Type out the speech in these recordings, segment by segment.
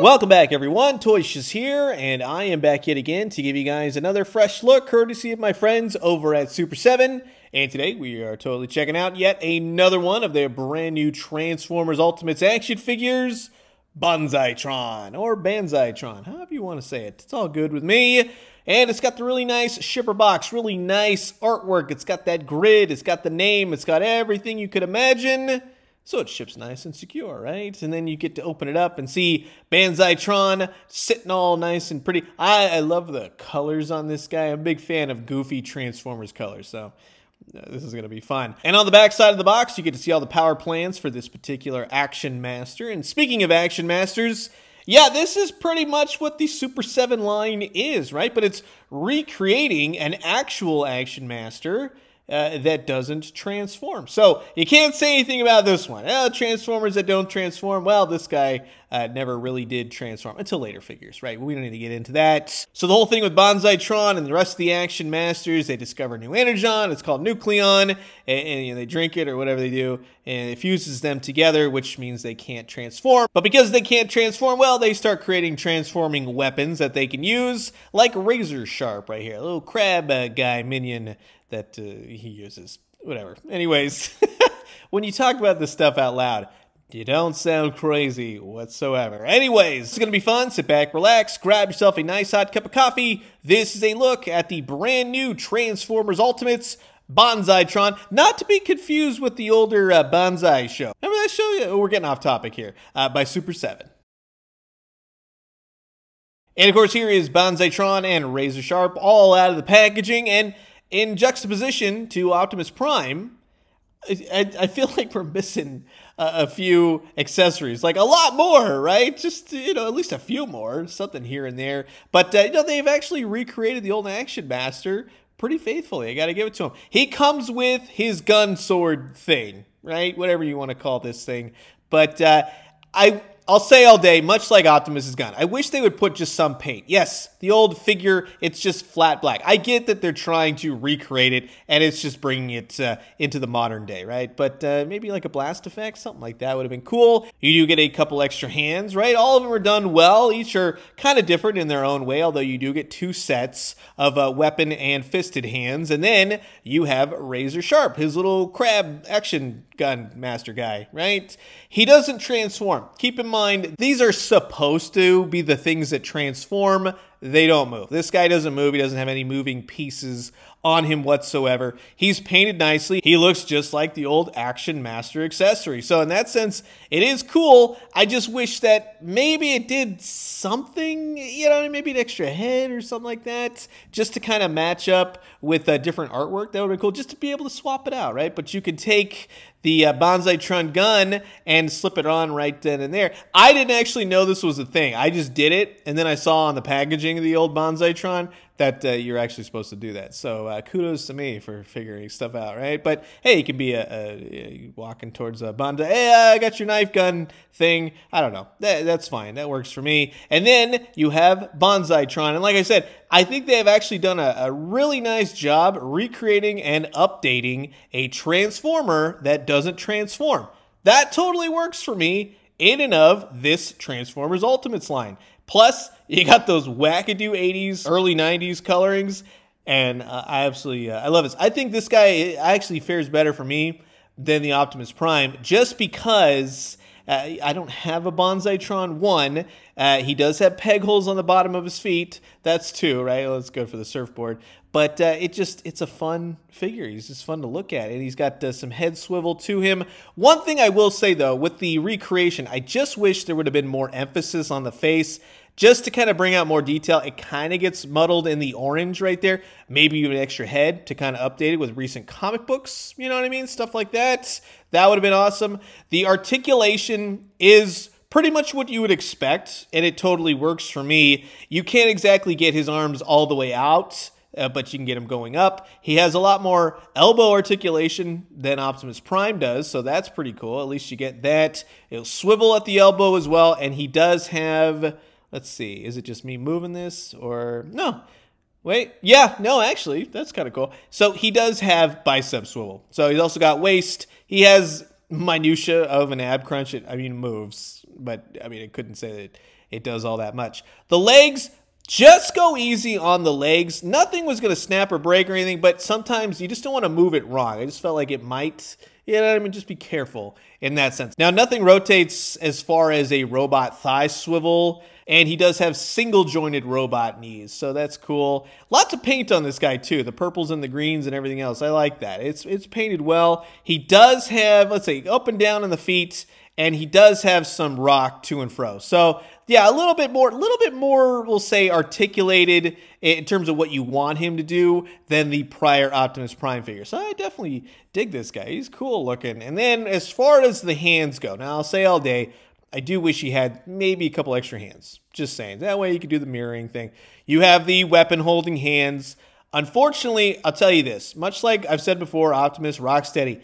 Welcome back, everyone. Toy Shiz here, and I am back yet again to give you guys another fresh look, courtesy of my friends over at Super 7. And today, we are totally checking out yet another one of their brand new Transformers Ultimates action figures, Banzai-Tron, or Banzai-Tron, however you want to say it. It's all good with me. And it's got the really nice shipper box, really nice artwork. It's got that grid, it's got the name, it's got everything you could imagine. So it ships nice and secure, right? And then you get to open it up and see Banzai-Tron sitting all nice and pretty. I love the colors on this guy. I'm a big fan of goofy Transformers colors, so this is going to be fun. And on the back side of the box, you get to see all the power plans for this particular Action Master. And speaking of Action Masters, yeah, this is pretty much what the Super 7 line is, right? But it's recreating an actual Action Master that doesn't transform. So you can't say anything about this one. Transformers that don't transform, well, this guy never really did transform until later figures, right? We don't need to get into that. So the whole thing with Banzai-Tron and the rest of the Action Masters, they discover new energon, it's called Nucleon, and you know, they drink it or whatever they do, and it fuses them together, which means they can't transform. But because they can't transform, well, they start creating transforming weapons that they can use, like Razor Sharp right here, a little crab guy minion that he uses, whatever. Anyways, when you talk about this stuff out loud, you don't sound crazy whatsoever. Anyways, it's gonna be fun. Sit back, relax, grab yourself a nice hot cup of coffee. This is a look at the brand new Transformers Ultimates Banzai-Tron, not to be confused with the older Banzai show. Remember that show? Oh, we're getting off topic here, by Super 7. And of course, here is Banzai-Tron and Razor Sharp all out of the packaging, and in juxtaposition to Optimus Prime, I feel like we're missing a few accessories, like a lot more, right? Just, you know, at least a few more, something here and there. But, you know, they've actually recreated the old Action Master pretty faithfully. I got to give it to him. He comes with his gun sword thing, right? Whatever you want to call this thing. But I'll say all day, much like Optimus's gun, I wish they would put just some paint. Yes, the old figure, it's just flat black. I get that they're trying to recreate it, and it's just bringing it into the modern day, right? But maybe like a blast effect, something like that would have been cool. You do get a couple extra hands, right? All of them are done well. Each are kind of different in their own way, although you do get two sets of weapon and fisted hands. And then you have Razor Sharp, his little crab action gun master guy, right? He doesn't transform. Keep in mind, these are supposed to be the things that transform. They don't move. This guy doesn't move. He doesn't have any moving pieces on him whatsoever. He's painted nicely. He looks just like the old Action Master accessory. So in that sense, it is cool. I just wish that maybe it did something, you know, maybe an extra head or something like that, just to kind of match up with a different artwork. That would be cool, just to be able to swap it out, right? But you could take the Banzai-Tron gun and slip it on right then and there. I didn't actually know this was a thing. I just did it, and then I saw on the packaging of the old Banzai-Tron that you're actually supposed to do that. So kudos to me for figuring stuff out, right? But hey, you could be walking towards a Banzai. Hey, I got your knife gun thing. I don't know. That's fine. That works for me. And then you have Banzai-Tron. And like I said, I think they have actually done a really nice job recreating and updating a Transformer that doesn't transform. That totally works for me in and of this Transformers Ultimates line. Plus, you got those wackadoo 80s, early 90s colorings, and I absolutely, I love this. I think this guy actually fares better for me than the Optimus Prime, just because I don't have a Banzai-Tron 1. He does have peg holes on the bottom of his feet. That's 2, right? Let's go for the surfboard. But it's a fun figure. He's just fun to look at. And he's got some head swivel to him. One thing I will say, though, with the recreation, I just wish there would have been more emphasis on the face, just to kind of bring out more detail. It kind of gets muddled in the orange right there. Maybe you have an extra head to kind of update it with recent comic books. You know what I mean? Stuff like that. That would have been awesome. The articulation is pretty much what you would expect, and it totally works for me. You can't exactly get his arms all the way out, but you can get him going up. He has a lot more elbow articulation than Optimus Prime does, so that's pretty cool. At least you get that. It'll swivel at the elbow as well, and he does have, let's see, is it just me moving this or no? Wait, yeah, no, actually, that's kind of cool. So he does have bicep swivel. So he's also got waist. He has minutia of an ab crunch. It, I mean, moves, but I mean, I couldn't say that it does all that much. The legs, just go easy on the legs. Nothing was going to snap or break or anything, but sometimes you just don't want to move it wrong. I just felt like it might, you know what I mean? Just be careful in that sense. Now, nothing rotates as far as a robot thigh swivel, and he does have single-jointed robot knees, so that's cool. Lots of paint on this guy, too. The purples and the greens and everything else. I like that. It's painted well. He does have, let's say, up and down on the feet, and he does have some rock to and fro. So, yeah, a little bit more, we'll say, articulated in terms of what you want him to do than the prior Optimus Prime figure. So I definitely dig this guy. He's cool looking. And then as far as the hands go, now I'll say all day, I do wish he had maybe a couple extra hands. Just saying. That way you could do the mirroring thing. You have the weapon-holding hands. Unfortunately, I'll tell you this. Much like I've said before, Optimus Rocksteady,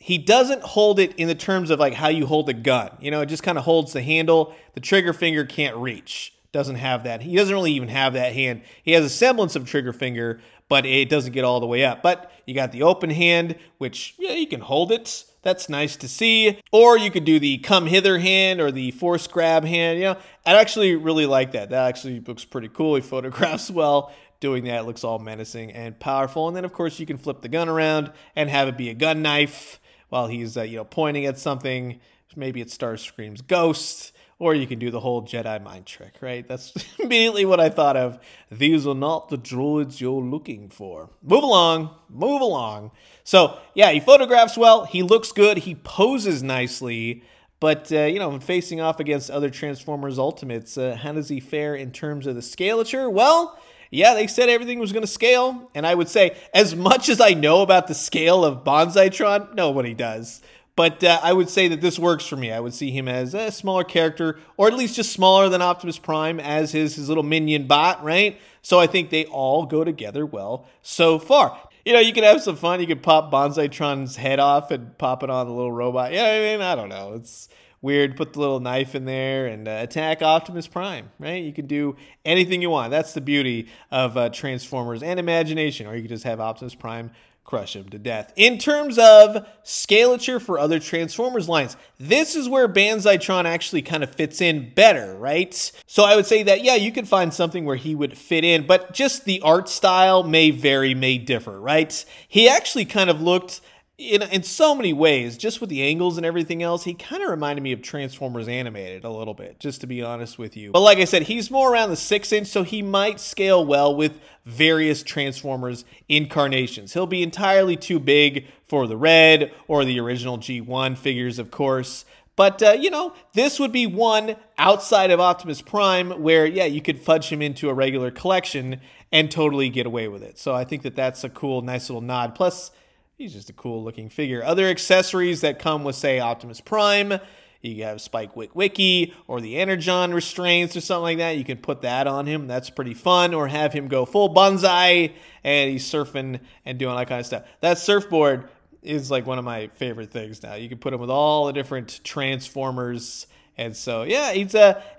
he doesn't hold it in the terms of like how you hold a gun. You know, it just kind of holds the handle. The trigger finger can't reach. Doesn't have that. He doesn't really even have that hand. He has a semblance of trigger finger, but it doesn't get all the way up. But you got the open hand, which, yeah, you can hold it. That's nice to see. Or you could do the come hither hand or the force grab hand. You know, I actually really like that. That actually looks pretty cool. He photographs well. Doing that, it looks all menacing and powerful. And then, of course, you can flip the gun around and have it be a gun knife. While he's, you know, pointing at something, maybe it's Starscream's ghost, or you can do the whole Jedi mind trick, right? That's immediately what I thought of. These are not the droids you're looking for. Move along, move along. So, yeah, he photographs well, he looks good, he poses nicely, but, you know, when facing off against other Transformers Ultimates, how does he fare in terms of the scalature? Well, yeah, they said everything was going to scale, and I would say, as much as I know about the scale of Banzai-Tron, nobody does. But I would say that this works for me. I would see him as a smaller character, or at least just smaller than Optimus Prime, as his little minion bot, right? So I think they all go together well so far. You know, you could have some fun. You could pop Banzai-Tron's head off and pop it on the little robot. Yeah, I mean, I don't know. It's weird, put the little knife in there and attack Optimus Prime, right? You can do anything you want. That's the beauty of Transformers and imagination, or you can just have Optimus Prime crush him to death. In terms of scalature for other Transformers lines, this is where Banzai-Tron actually kind of fits in better, right? So I would say that, yeah, you could find something where he would fit in, but just the art style may vary, may differ, right? He actually kind of looked... In so many ways, just with the angles and everything else, he kind of reminded me of Transformers Animated a little bit, just to be honest with you. But like I said, he's more around the 6-inch, so he might scale well with various Transformers incarnations. He'll be entirely too big for the Red or the original G1 figures, of course. But, you know, this would be one outside of Optimus Prime where, yeah, you could fudge him into a regular collection and totally get away with it. So I think that that's a cool, nice little nod. Plus, he's just a cool-looking figure. Other accessories that come with, say, Optimus Prime, you have Spike Witwicky or the Energon restraints or something like that. You can put that on him. That's pretty fun. Or have him go full bonsai, and he's surfing and doing all that kind of stuff. That surfboard is, like, one of my favorite things now. You can put him with all the different Transformers. And so, yeah,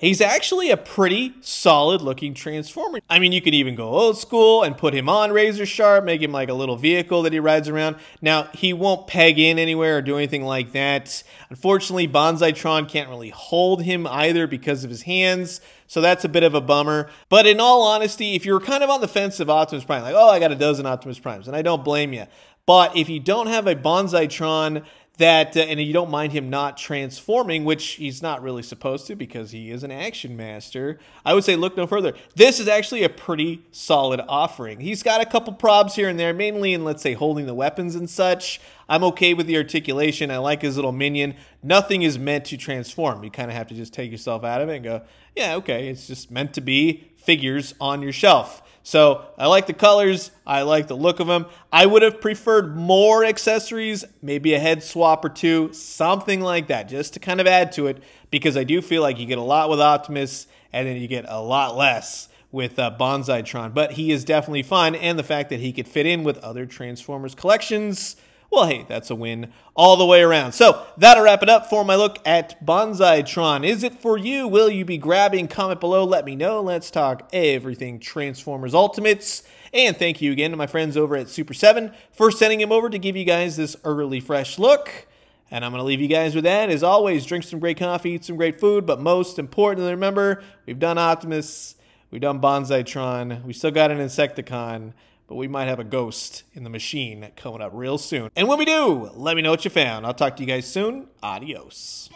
he's actually a pretty solid-looking Transformer. I mean, you could even go old school and put him on Razor Sharp, make him like a little vehicle that he rides around. Now, he won't peg in anywhere or do anything like that. Unfortunately, Banzai-Tron can't really hold him either because of his hands, so that's a bit of a bummer. But in all honesty, if you're kind of on the fence of Optimus Prime, like, oh, I got a dozen Optimus Primes, and I don't blame you. But if you don't have a Banzai-Tron that, and you don't mind him not transforming, which he's not really supposed to because he is an Action Master, I would say look no further. This is actually a pretty solid offering. He's got a couple probs here and there, mainly in, let's say, holding the weapons and such. I'm okay with the articulation. I like his little minion. Nothing is meant to transform. You kind of have to just take yourself out of it and go, yeah, okay, it's just meant to be figures on your shelf. So I like the colors. I like the look of them. I would have preferred more accessories, maybe a head swap or two, something like that, just to kind of add to it, because I do feel like you get a lot with Optimus and then you get a lot less with Banzai-Tron. But he is definitely fun, and the fact that he could fit in with other Transformers collections, well, hey, that's a win all the way around. So that'll wrap it up for my look at Banzai-Tron. Is it for you? Will you be grabbing? Comment below. Let me know. Let's talk everything Transformers Ultimates. And thank you again to my friends over at Super 7 for sending him over to give you guys this early fresh look. And I'm going to leave you guys with that. As always, drink some great coffee, eat some great food, but most importantly, remember, we've done Optimus, we've done Banzai-Tron, we still got an Insecticon, but we might have a ghost in the machine coming up real soon. And when we do, let me know what you found. I'll talk to you guys soon. Adios.